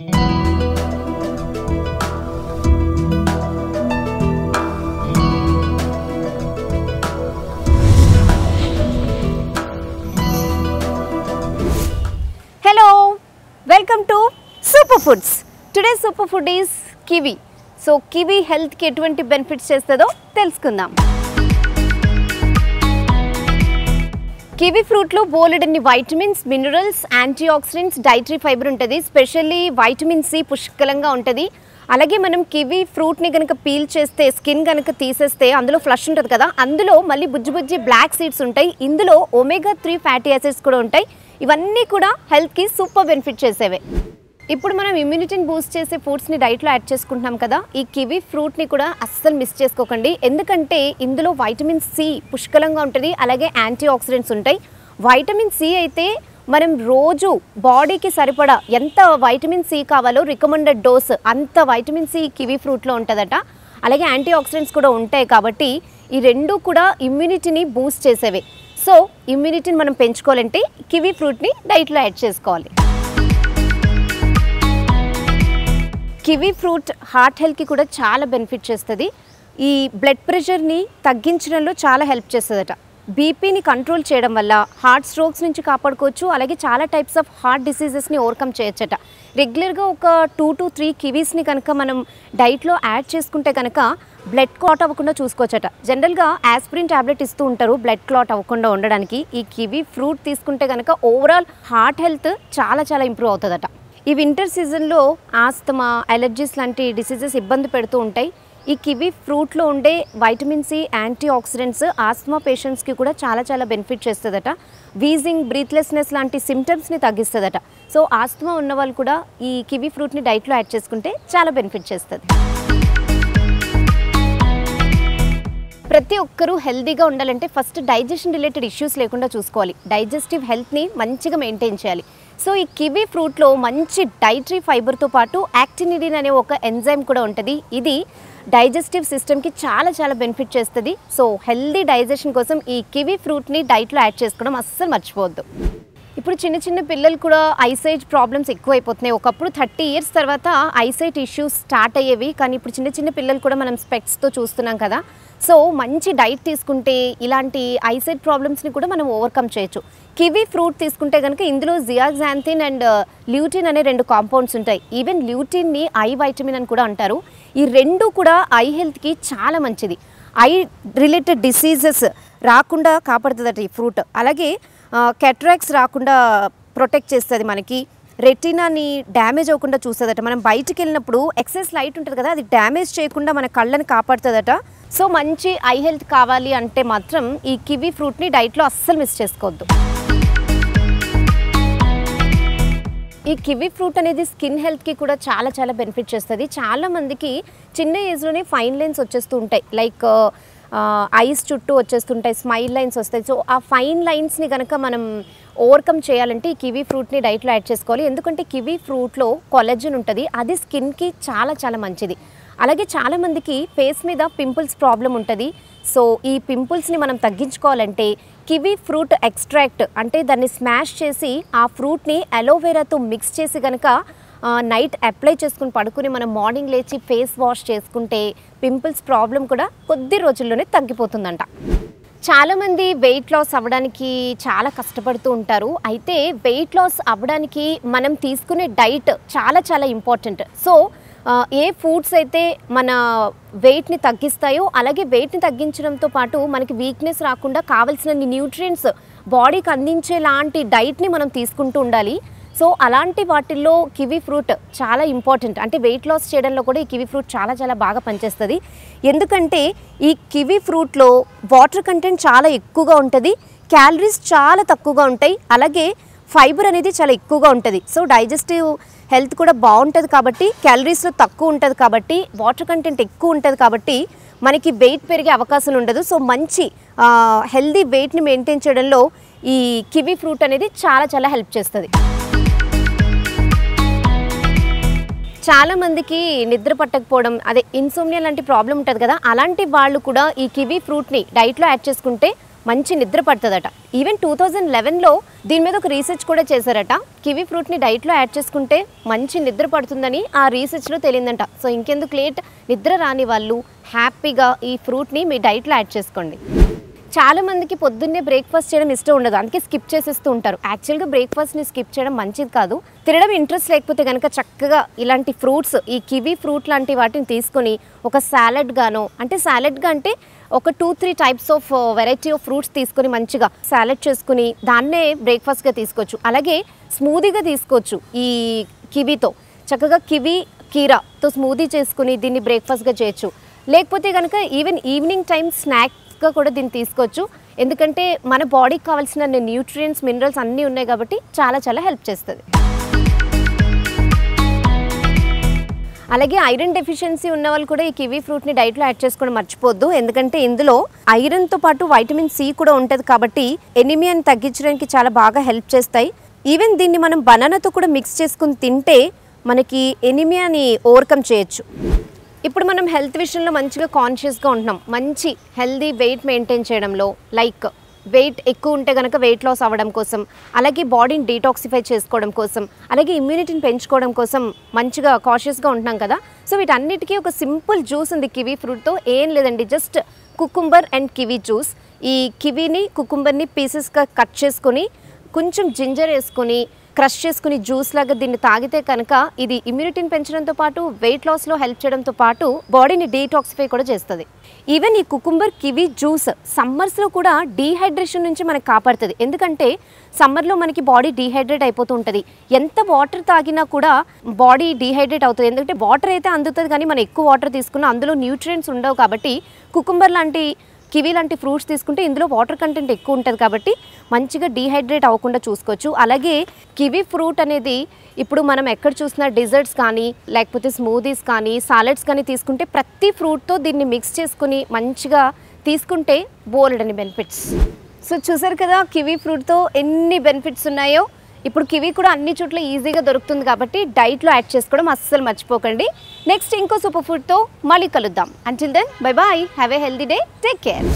Hello, welcome to Superfoods. Today's superfood is kiwi. So kiwi health ki etvanti benefits chestado telusukundam. Kiwi fruit लो बोलेडन्नी vitamins minerals antioxidants dietary fibre उंटदी specially vitamin C पुष्कलंगा उंटदी అలాగే మనం kiwi fruit ని గనుక peel చేస్తే స్కిన్ గనుక తీసేస్తే అందులో ఫ్లష్ ఉంటది కదా అందులో మళ్ళీ బుజ్జి బుజ్జి బ్లాక్ సీడ్స్ ఉంటాయి ఇందులో ఒమేగా 3 ఫ్యాటీ యాసిడ్స్ కూడా ఉంటాయి ఇవన్నీ కూడా హెల్త్ కి సూపర్ బెనిఫిట్ చేసేవే ఇప్పుడు మనం ఇమ్యూనిటీని బూస్ట్ చేసే ఫుడ్స్ ని డైట్ లో యాడ్ చేసుకుంటాం కదా ఈ కివి ఫ్రూట్ ని కూడా అస్సలు మిస్ చేసుకోకండి ఎందుకంటే ఇందులో విటమిన్ సి పుష్కలంగా ఉంటది అలాగే యాంటీ ఆక్సిడెంట్స్ ఉంటాయి విటమిన్ సి అయితే మనం రోజు బాడీకి సరిపడా ఎంత విటమిన్ సి కావాలో రికమెండెడ్ డోస్ అంత విటమిన్ సి కివి ఫ్రూట్ లో ఉంటదట అలాగే యాంటీ ఆక్సిడెంట్స్ కూడా ఉంటాయి కాబట్టి ఈ రెండు కూడా ఇమ్యూనిటీని బూస్ట్ చేసేవే సో ఇమ్యూనిటీని మనం పెంచుకోవాలంటే కివి ఫ్రూట్ ని డైట్ లో యాడ్ చేసుకోవాలి కివి ఫ్రూట్ హార్ట్ హెల్త్ కి కూడా చాలా బెనిఫిట్ చేస్తది ఈ బ్లడ్ ప్రెషర్ ని తగ్గించడంలో చాలా హెల్ప్ చేస్తదట బీపీని కంట్రోల్ చేయడం వల్ల హార్ట్ స్ట్రోక్స్ నుంచి కాపాడుకోవచ్చు అలాగే చాలా టైప్స్ ఆఫ్ హార్ట్ డిసీజెస్ ని ఓవర్కమ్ చేయొచ్చట రెగ్యులర్ గా ఒక 2 to 3 కివీస్ ని గనక మనం డైట్ లో యాడ్ చేసుకుంటే గనక బ్లడ్ క్లాట్ అవ్వకుండా చూసుకోవొచ్చట జనరల్ గా ఆస్పిరిన్ టాబ్లెట్ ఇస్తూ ఉంటారు బ్లడ్ క్లాట్ అవ్వకుండా ఉండడానికి ఈ కివి ఫ్రూట్ తీసుకుంటే గనక ఓవరాల్ హార్ట్ హెల్త్ చాలా చాలా ఇంప్రూవ్ అవుతదట ఈ వింటర్ సీజన్ లో ఆస్తమా అలర్జీస్ లాంటి డిసీజెస్ ఇబ్బంది పెడుతూ ఉంటాయి ఈ కివి ఫ్రూట్ లో ఉండే vitamin C antioxidants asthma patients కి కూడా చాలా చాలా బెనిఫిట్ చేస్తదట వీజింగ్ బ్రీత్లెస్నెస్ లాంటి సింప్టమ్స్ ని తగ్గిస్తదట సో ఆస్తమా ఉన్న వాళ్ళు కూడా ఈ కివి ఫ్రూట్ ని డైట్ లో యాడ్ చేసుకుంటే చాలా బెనిఫిట్ చేస్తది ప్రతి ఒక్కరు హెల్తీగా ఉండాలంటే ఫస్ట్ డైజెషన్ రిలేటెడ్ ఇష్యూస్ లేకుండా చూసుకోవాలి డైజెస్టివ్ హెల్త్ ని మంచిగా మెయింటైన్ చేయాలి సో ఈ కివి ఫ్రూట్ లో మంచి డైటరీ ఫైబర్ తో పాటు యాక్టినిడిన్ అనే ఒక ఎంజైమ్ కూడా ఉంటది ఇది డైజెస్టివ్ సిస్టమ్ కి చాలా చాలా బెనిఫిట్ చేస్తది సో హెల్తీ డైజెషన్ కోసం ఈ కివి ఫ్రూట్ ని డైట్ లో యాడ్ చేసుకోవడం అస్సలు మర్చిపోవద్దు ఇప్పుడు చిన్న చిన్న పిల్లలు కూడా ఐసైట్ ప్రాబ్లమ్స్ ఎక్కువైపోతున్నాయి ఒకప్పుడు 30 ఇయర్స్ తర్వాత ఐసైట్ ఇష్యూస్ స్టార్ట్ అయ్యేవి కానీ ఇప్పుడు చిన్న చిన్న పిల్లలు కూడా మనం స్పెక్స్ తో చూస్తున్నాం కదా సో మంచి డైట్ తీసుకుంటే ఇలాంటి ఐసైట్ ప్రాబ్లమ్స్ ని కూడా మనం ఓవర్కమ్ చేయొచ్చు కివి ఫ్రూట్ తీసుకుంటే గనుక ఇందులో జియాక్సాంథిన్ అండ్ ల్యూటిన్ అనే రెండు కాంపౌండ్స్ ఉంటాయి ఈవెన్ ల్యూటిన్ ని ఐ విటమిన్ అని కూడా అంటారు ఈ రెండు కూడా ఐ హెల్త్ కి చాలా మంచిది ఐ రిలేటెడ్ డిసీజెస్ రాకుండా కాపాడుతదట ఈ ఫ్రూట్ అలాగే कैटरैक्ट्स రాకుండా ప్రొటెక్ట్ చేస్తది మనకి రెటీనాని డ్యామేజ్ అవకుండా చూస్తదట మనం బయటికి వెళ్ళినప్పుడు ఎక్సెస్ లైట్ ఉంటది కదా అది డ్యామేజ్ చేయకుండా మన కళ్ళని కాపాడుతదట సో మంచి ఐ హెల్త్ కావాలి అంటే మాత్రం ఈ కివి ఫ్రూట్ ని డైట్ లో అస్సలు మిస్ చేసుకోవద్దు ఈ కివి ఫ్రూట్ అనేది స్కిన్ హెల్త్ కి కూడా చాలా చాలా బెనిఫిట్ చేస్తది చాలా మందికి చిన్న ఏజ్ లోనే ఫైన్ లైన్స్ వచ్చేస్తూ ఉంటాయి లైక్ ఐస్ చుట్టూ వచ్చేస్తుంటాయి స్మైల్ లైన్స్ వస్తాయి సో ఆ ఫైన్ లైన్స్ ని గనక మనం ఓవర్కమ్ చేయాలంటే ఈ కివి ఫ్రూట్ ని డైట్ లో యాడ్ చేసుకోవాలి ఎందుకంటే కివి ఫ్రూట్ లో కొలాజన్ ఉంటది అది స్కిన్ కి చాలా చాలా మంచిది అలాగే చాలా మందికి ఫేస్ మీద పింపుల్స్ ప్రాబ్లం ఉంటది సో ఈ పింపుల్స్ ని మనం తగ్గించుకోవాలంటే కివి ఫ్రూట్ ఎక్స్ట్రాక్ట్ అంటే దాన్ని స్మాష్ చేసి ఆ ఫ్రూట్ ని అలోవెరాతో మిక్స్ చేసి గనక నైట్ అప్లై చేసుకుని పడుకుని మనం మార్నింగ్ లేచి ఫేస్ వాష్ చేసుకుంటే పింపుల్స్ ప్రాబ్లం కూడా కొద్ది రోజుల్లోనే తగ్గిపోతుందంట చాలా మంది వెయిట్ లాస్ అవ్వడానికి చాలా కష్టపడుతూ ఉంటారు అయితే వెయిట్ లాస్ అవ్వడానికి మనం తీసుకునే డైట్ చాలా చాలా ఇంపార్టెంట్ సో ఏ ఫుడ్స్ అయితే మన వెయిట్ ని తగ్గిస్తాయో అలాగే వెయిట్ ని తగ్గించడంతో పాటు మనకి వీక్నెస్ రాకుండా కావాల్సినన్ని న్యూట్రియంట్స్ బాడీకి అందించేలాంటి డైట్ ని మనం తీసుకుంటూ ఉండాలి సో అలాంటి వాటిల్లో కివి ఫ్రూట్ చాలా ఇంపార్టెంట్ అంటే వెయిట్ లాస్ చేయడంలో కూడా ఈ కివి ఫ్రూట్ చాలా చాలా బాగా పనిచేస్తుంది ఎందుకంటే ఈ కివి ఫ్రూట్లో వాటర్ కంటెంట్ చాలా ఎక్కువగా ఉంటుంది క్యాలరీస్ చాలా తక్కువగా ఉంటాయి అలాగే ఫైబర్ అనేది చాలా ఎక్కువగా ఉంటుంది సో డైజెస్టివ్ హెల్త్ కూడా బాగుంటుంది కాబట్టి క్యాలరీస్లో తక్కువ ఉంటుంది కాబట్టి వాటర్ కంటెంట్ ఎక్కువ ఉంటుంది కాబట్టి మనకి వెయిట్ పెరిగే అవకాశం ఉండదు సో మంచి హెల్దీ వెయిట్ని మెయింటైన్ చేయడంలో ఈ కివి ఫ్రూట్ అనేది చాలా చాలా హెల్ప్ చేస్తుంది చాలా మందికి నిద్ర పట్టకపోవడం అదే ఇన్సోమ్నియా లాంటి ప్రాబ్లం ఉంటుంది కదా అలాంటి వాళ్ళు కూడా ఈ కివి ఫ్రూట్ ని డైట్ లో యాడ్ చేసుకుంటే మంచి నిద్ర పడతదట. ఈవెన్ 2011 లో దీని మీద ఒక రీసెర్చ్ కూడా చేశారట. కివి ఫ్రూట్ ని డైట్ లో యాడ్ చేసుకుంటే మంచి నిద్ర పడుతుందని ఆ రీసెర్చ్ లో తెలిందంట. సో ఇంకెందుకు లేట్, నిద్ర రాని వాళ్ళు హ్యాపీగా ఈ ఫ్రూట్ ని మీ డైట్ లో యాడ్ చేసుకోండి. చాలా మందికి పొద్దున్నే బ్రేక్ఫాస్ట్ చేయడం ఇష్టం ఉండదు, అందుకే స్కిప్ చేసేస్తూ ఉంటారు. యాక్చువల్గా బ్రేక్ఫాస్ట్ని స్కిప్ చేయడం మంచిది కాదు. తినడం ఇంట్రెస్ట్ లేకపోతే కనుక చక్కగా ఇలాంటి ఫ్రూట్స్, ఈ కివి ఫ్రూట్ లాంటి వాటిని తీసుకొని ఒక సాలడ్ గానో, అంటే సాలడ్గా అంటే ఒక 2-3 types of variety of fruits తీసుకొని మంచిగా సాలడ్ చేసుకుని దాన్నే బ్రేక్ఫాస్ట్గా తీసుకోవచ్చు. అలాగే స్మూదీగా తీసుకోవచ్చు. ఈ కివీతో చక్కగా కివీ కీరాతో స్మూదీ చేసుకుని దీన్ని బ్రేక్ఫాస్ట్గా చేయొచ్చు. లేకపోతే కనుక ఈవెన్ ఈవినింగ్ టైం స్నాక్ కూడా దీన్ని తీసుకోవచ్చు. ఎందుకంటే మన బాడీకి కావాల్సిన న్యూట్రియంట్స్, మినరల్స్ అన్నీ ఉన్నాయి కాబట్టి చాలా చాలా హెల్ప్ చేస్తుంది. అలాగే ఐరన్ డెఫిషియన్సీ ఉన్న వాళ్ళు కూడా ఈ కివీ ఫ్రూట్ని డైట్లో యాడ్ చేసుకోవడం మర్చిపోద్దు. ఎందుకంటే ఇందులో ఐరన్తో పాటు వైటమిన్ సి కూడా ఉంటుంది కాబట్టి ఎనిమియాని తగ్గించడానికి చాలా బాగా హెల్ప్ చేస్తాయి. ఈవెన్ దీన్ని మనం బనానాతో కూడా మిక్స్ చేసుకుని తింటే మనకి ఎనిమియాని ఓవర్కమ్ చేయొచ్చు. ఇప్పుడు మనం హెల్త్ విషయంలో మంచిగా కాన్షియస్గా ఉంటున్నాం. మంచి హెల్దీ వెయిట్ మెయింటైన్ చేయడంలో, లైక్ వెయిట్ ఎక్కువ ఉంటే కనుక వెయిట్ లాస్ అవ్వడం కోసం, అలాగే బాడీని డీటాక్సిఫై చేసుకోవడం కోసం, అలాగే ఇమ్యూనిటీని పెంచుకోవడం కోసం మంచిగా కాన్షియస్గా ఉంటున్నాం కదా. సో వీటన్నిటికీ ఒక సింపుల్ జ్యూస్ ఉంది కివీ ఫ్రూట్తో. ఏం లేదండి, just cucumber and kiwi juice. ఈ కివీని, కుకుంబర్ని పీసెస్గా కట్ చేసుకొని కొంచెం జింజర్ వేసుకొని క్రష్ చేసుకుని జ్యూస్ లాగా దీన్ని తాగితే కనుక ఇది ఇమ్యూనిటీని పెంచడంతో పాటు వెయిట్ లాస్లో హెల్ప్ చేయడంతో పాటు బాడీని డీటాక్సిఫై కూడా చేస్తుంది. ఈవెన్ ఈ కుకుంబర్ కివీ జ్యూస్ సమ్మర్స్లో కూడా డీహైడ్రేషన్ నుంచి మనకు కాపాడుతుంది. ఎందుకంటే సమ్మర్లో మనకి బాడీ డీహైడ్రేట్ అయిపోతూ ఉంటుంది. ఎంత వాటర్ తాగినా కూడా బాడీ డీహైడ్రేట్ అవుతుంది. ఎందుకంటే వాటర్ అయితే అందుతుంది, కానీ మనం ఎక్కువ వాటర్ తీసుకున్నా అందులో న్యూట్రియంట్స్ ఉండవు. కాబట్టి కుకుంబర్ లాంటి, కివీ లాంటి ఫ్రూట్స్ తీసుకుంటే ఇందులో వాటర్ కంటెంట్ ఎక్కువ ఉంటుంది కాబట్టి మంచిగా డీహైడ్రేట్ అవ్వకుండా చూసుకోవచ్చు. అలాగే కివీ ఫ్రూట్ అనేది ఇప్పుడు మనం ఎక్కడ చూసినా డిజర్ట్స్ కానీ, లేకపోతే స్మూదీస్ కానీ, సాలడ్స్ కానీ తీసుకుంటే ప్రతి ఫ్రూట్తో దీన్ని మిక్స్ చేసుకుని మంచిగా తీసుకుంటే బోలెడని బెనిఫిట్స్. సో చూసారు కదా కివీ ఫ్రూట్తో ఎన్ని బెనిఫిట్స్ ఉన్నాయో. ఇప్పుడు కివీ కూడా అన్ని చోట్ల ఈజీగా దొరుకుతుంది కాబట్టి డైట్లో యాడ్ చేసుకోవడం అస్సలు మర్చిపోకండి. నెక్స్ట్ ఇంకో సూపర్ ఫుడ్తో మళ్ళీ కలుద్దాం. Until then bye bye. Have a healthy day. Take care.